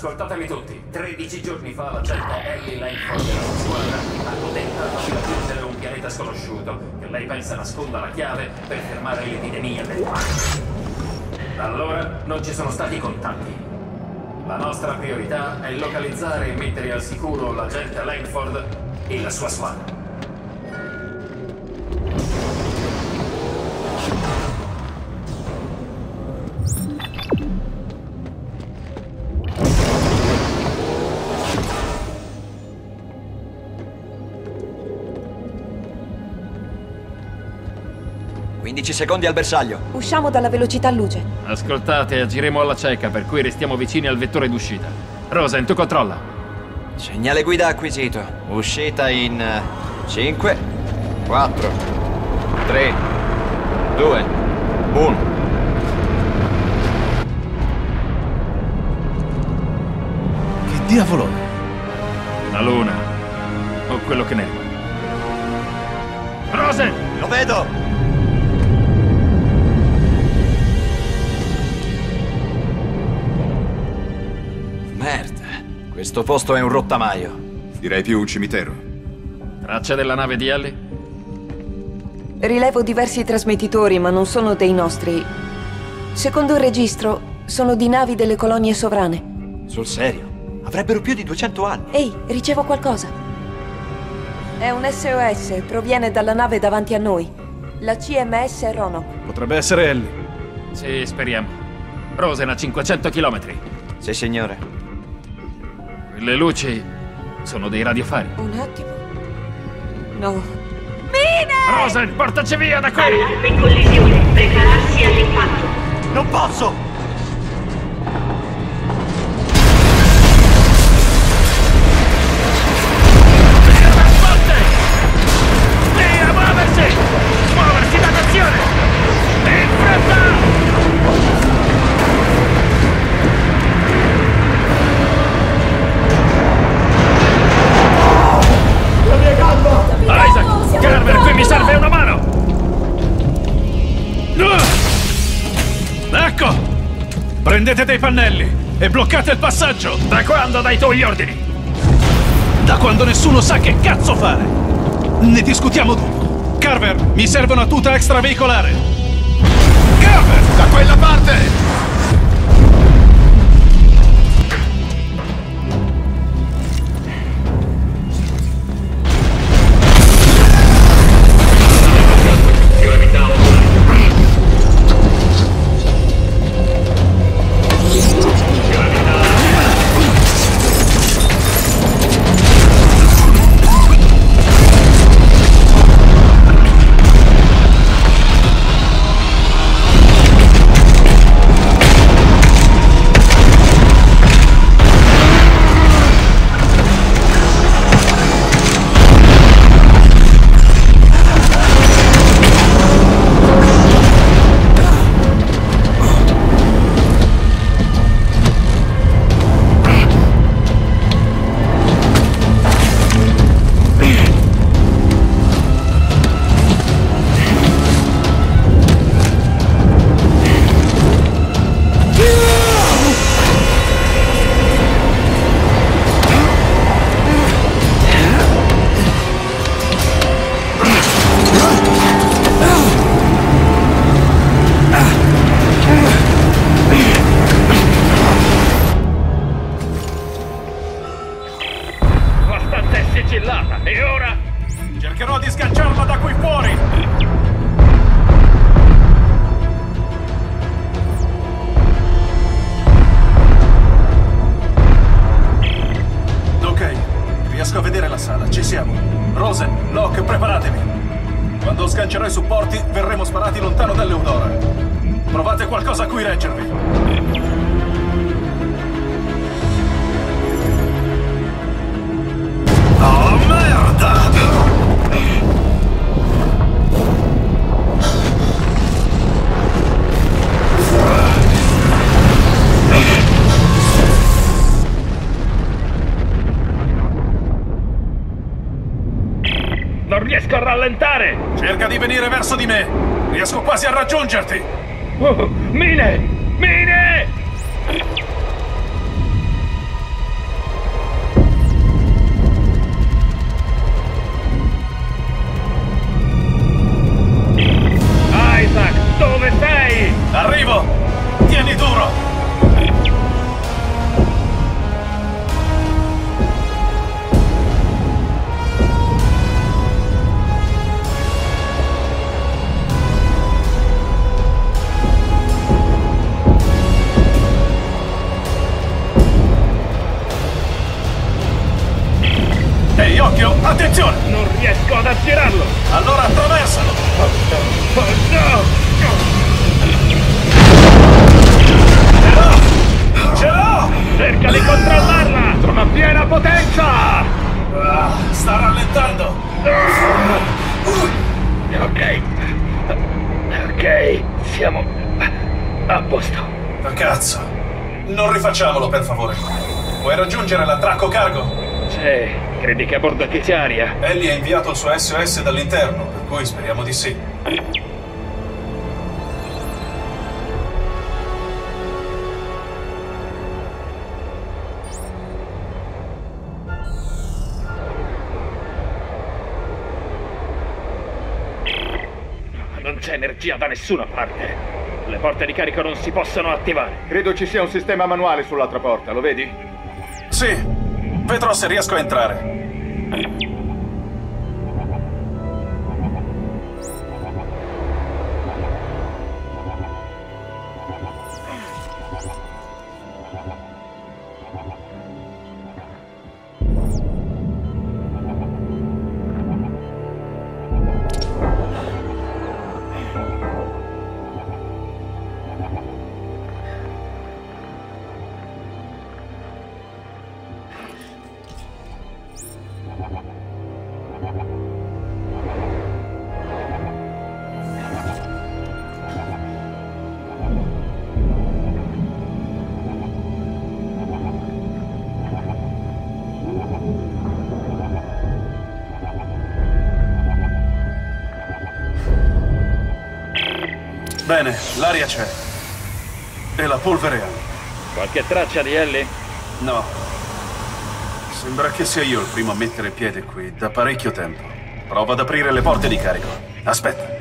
Ascoltatemi tutti. 13 giorni fa la gente Ellie la informerà su squadra ha tentato di raggiungere un pianeta sconosciuto che lei pensa nasconda la chiave per fermare l'epidemia del male. Da allora non ci sono stati contatti. La nostra priorità è localizzare e mettere al sicuro l'agente Langford e la sua squadra. Secondi al bersaglio. Usciamo dalla velocità luce. Ascoltate, agiremo alla cieca, per cui restiamo vicini al vettore d'uscita. Rosen, tu controlla. Segnale guida acquisito. Uscita in 5, 4, 3, 2, 1. Che diavolo? La luna. O quello che ne è. Rosen! Lo vedo! Questo posto è un rottamaio. Direi più un cimitero. Tracce della nave di Ellie? Rilevo diversi trasmettitori, ma non sono dei nostri. Secondo il registro, sono di navi delle colonie sovrane. Sul serio? Avrebbero più di 200 anni. Ehi, ricevo qualcosa. È un SOS, proviene dalla nave davanti a noi. La CMS Roanoke. Potrebbe essere Ellie. Sì, speriamo. Rosen a 500 chilometri. Sì, signore. Le luci sono dei radiofari. Un attimo. No. Mine! Rosen, portaci via da qui! Allarme collisione, prepararsi all'impatto. Non posso! Via da sponte! Via, muoversi! Muoversi da nazione! In fretta! Isaac, Carver, qui mi serve una mano! Ecco! Prendete dei pannelli e bloccate il passaggio! Da quando dai tu gli ordini? Da quando nessuno sa che cazzo fare! Ne discutiamo dopo! Carver, mi serve una tuta extraveicolare! Carver, da quella parte! Di me! Riesco quasi a raggiungerti! Mine! Mine! 6, occhio, attenzione! Non riesco ad attirarlo! Allora attraversalo! Oh no! Ce l'ho! Cerca di controllarla! Sono a piena potenza! Sta rallentando! Ok. Ok, siamo a posto. Cazzo! Non rifacciamolo, per favore. Vuoi raggiungere l'attracco cargo? Sì, credi che a bordo che sia aria? Ellie ha inviato il suo SOS dall'interno, per cui speriamo di sì. Non c'è energia da nessuna parte. Le porte di carico non si possono attivare. Credo ci sia un sistema manuale sull'altra porta, lo vedi? Sì. Vedrò se riesco a entrare. Bene, l'aria c'è. E la polvere è. Qualche traccia di Ellie? No. Sembra che sia io il primo a mettere piede qui da parecchio tempo. Prova ad aprire le porte di carico. Aspetta.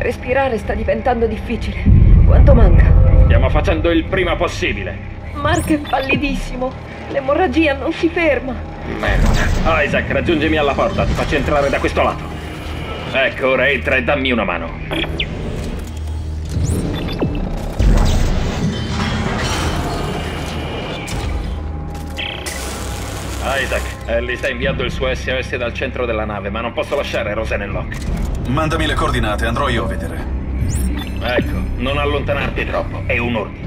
Respirare sta diventando difficile. Quanto manca? Stiamo facendo il prima possibile. Mark è pallidissimo. L'emorragia non si ferma. Merda. Isaac, raggiungimi alla porta. Ti faccio entrare da questo lato. Ecco, ora entra e dammi una mano. Isaac, Ellie sta inviando il suo SOS dal centro della nave, ma non posso lasciare Rose nel lock. Mandami le coordinate, andrò io a vedere. Ecco, non allontanarti troppo, è un ordine.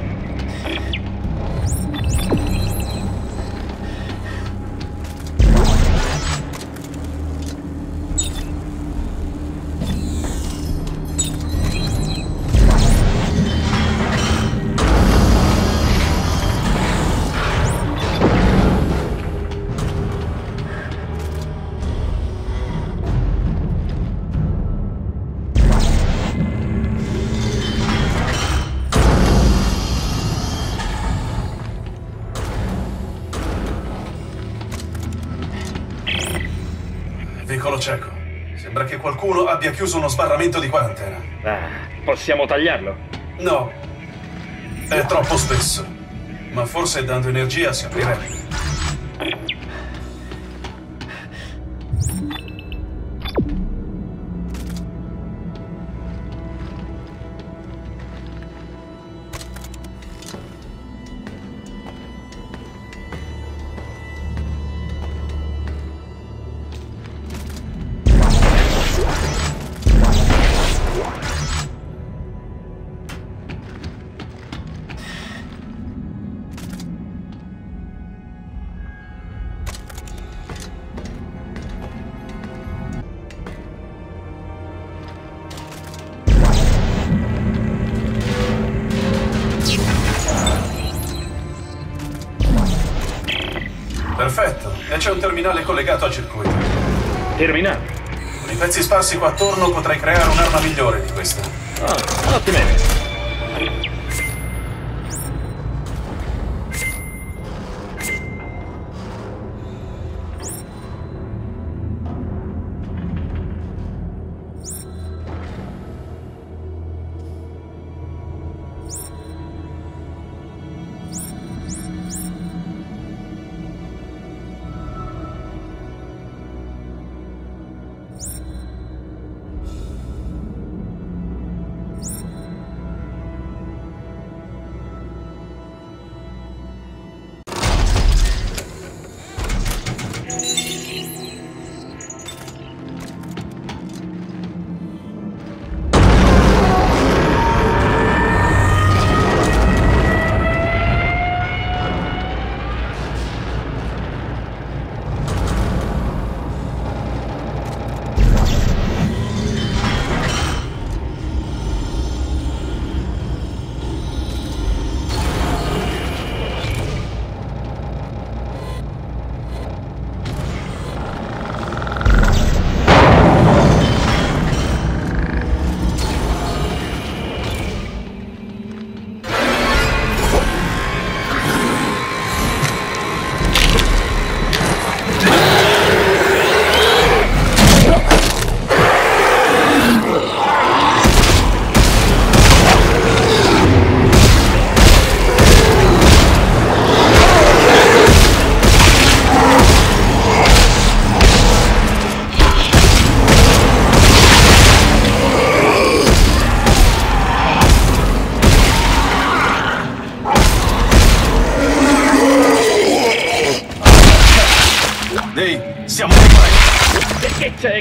Cieco. Sembra che qualcuno abbia chiuso uno sbarramento di quarantena. Possiamo tagliarlo? No. È troppo spesso. Ma forse dando energia si aprirebbe. Perfetto, e c'è un terminale collegato al circuito. Terminale? Con i pezzi sparsi qua attorno potrai creare un'arma migliore di questa. Ah, ottimo.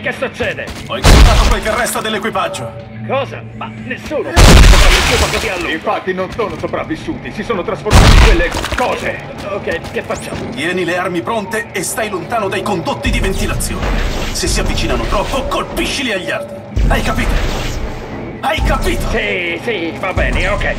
Che succede? Ho incontrato quel che resta dell'equipaggio. Cosa? Ma nessuno è sopravvissuto a lui. Infatti non sono sopravvissuti, si sono trasformati in quelle cose. Ok, che facciamo? Tieni le armi pronte e stai lontano dai condotti di ventilazione. Se si avvicinano troppo, colpiscili agli arti. Hai capito? Hai capito? Sì, va bene, ok.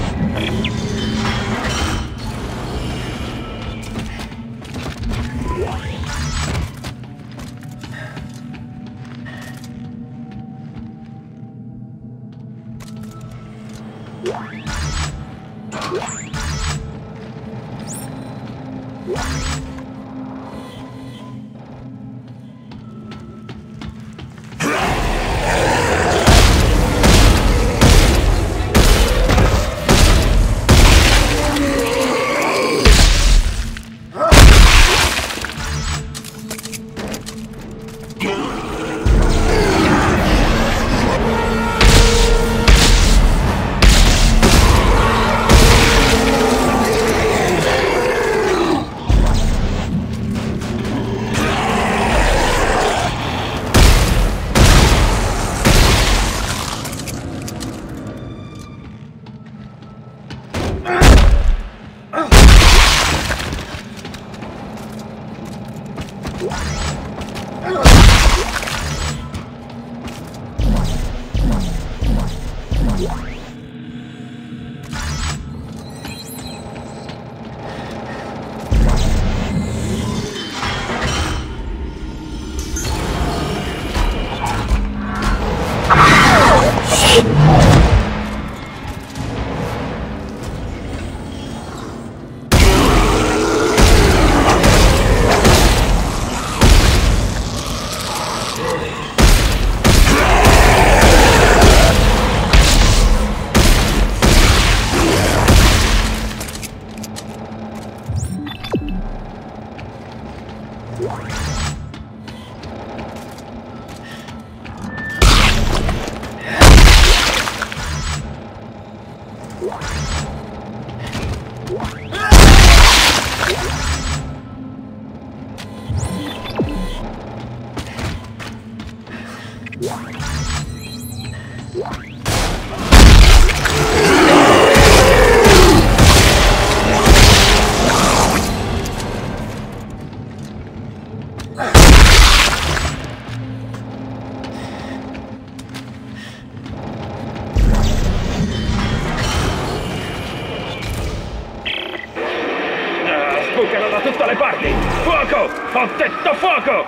Sbucano da tutte le parti! Fuoco! Ho detto fuoco!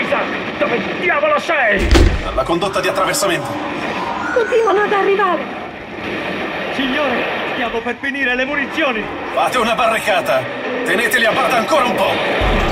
Isaac, dove diavolo sei? Alla condotta di attraversamento. Continuano ad arrivare. Signore, stiamo per finire le munizioni. Fate una barricata. Teneteli a bada ancora un po'.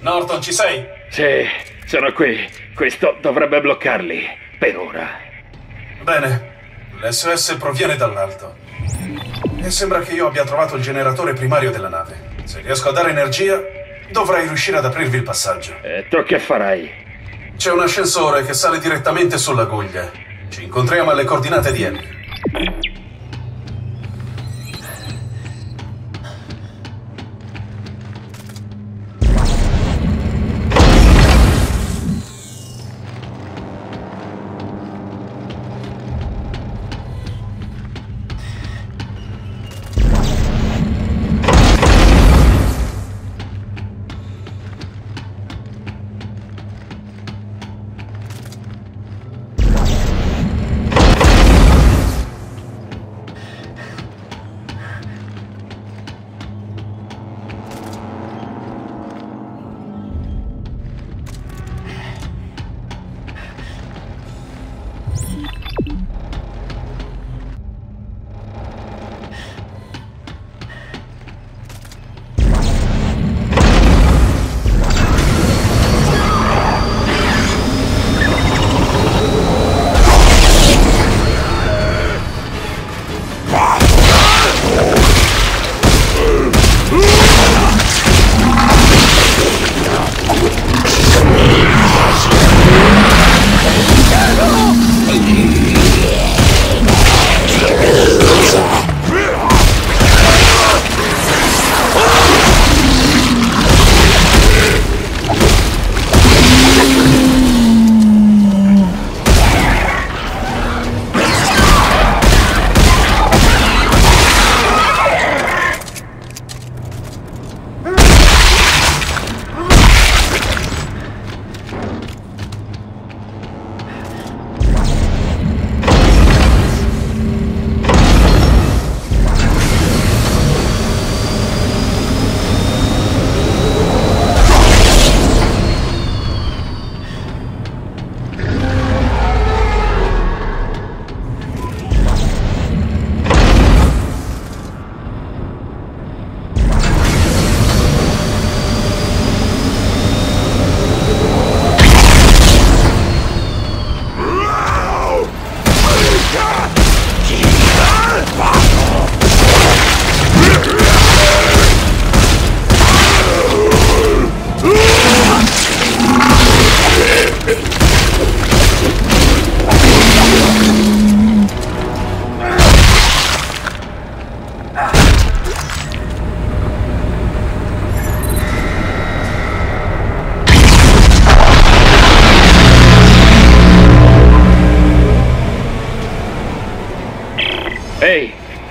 Norton, ci sei? Sì, sono qui. Questo dovrebbe bloccarli, per ora. Bene. L'SOS proviene dall'alto. E sembra che io abbia trovato il generatore primario della nave. Se riesco a dare energia, dovrai riuscire ad aprirvi il passaggio. E tu che farai? C'è un ascensore che sale direttamente sulla guglia. Ci incontriamo alle coordinate di Henry.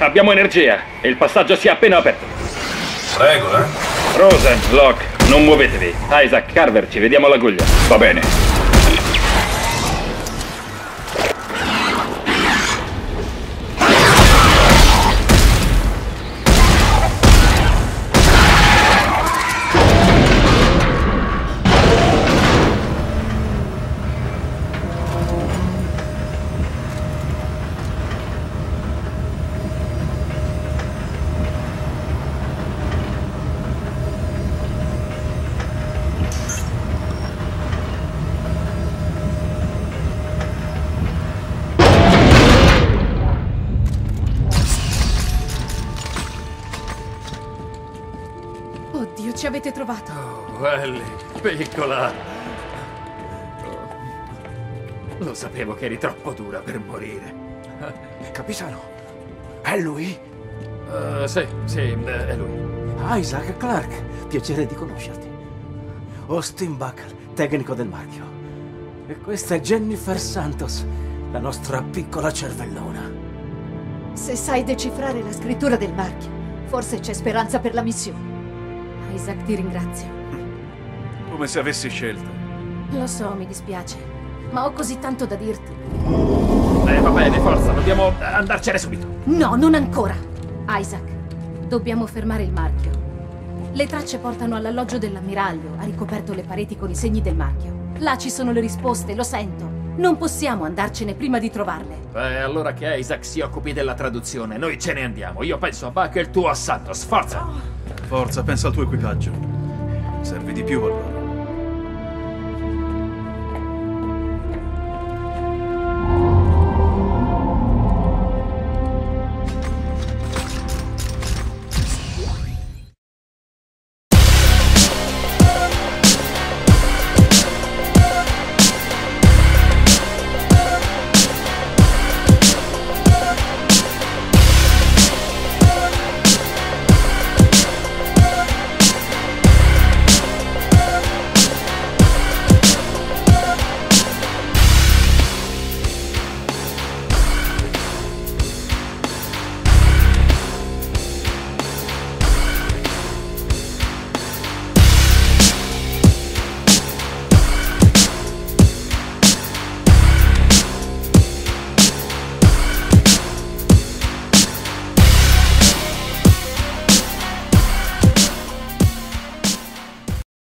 Abbiamo energia e il passaggio si è appena aperto. Prego, eh. Rosen, Locke, non muovetevi. Isaac, Carver, ci vediamo alla guglia. Va bene. Oddio, ci avete trovato! Oh, Ellie, piccola! Oh. Lo sapevo che eri troppo dura per morire. Capitano, è lui? Sì, è lui. Isaac Clarke, piacere di conoscerti. Austin Buckell, tecnico del marchio. E questa è Jennifer Santos, la nostra piccola cervellona. Se sai decifrare la scrittura del marchio, forse c'è speranza per la missione. Isaac, ti ringrazio. Come se avessi scelto. Lo so, mi dispiace, ma ho così tanto da dirti. Va bene, forza, dobbiamo andarcene subito. No, non ancora. Isaac, dobbiamo fermare il marchio. Le tracce portano all'alloggio dell'ammiraglio, ha ricoperto le pareti con i segni del marchio. Là ci sono le risposte, lo sento. Non possiamo andarcene prima di trovarle. Allora che Isaac si occupi della traduzione, noi ce ne andiamo. Io penso a Buck e il tuo a Santos, forza! Oh. Forza, pensa al tuo equipaggio. Servi di più, allora.